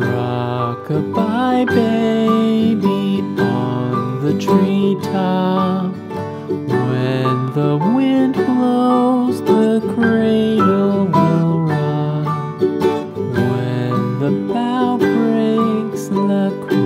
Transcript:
Rock-a-bye, baby, on the treetop. When the wind blows, the cradle will rock. When the bough breaks, the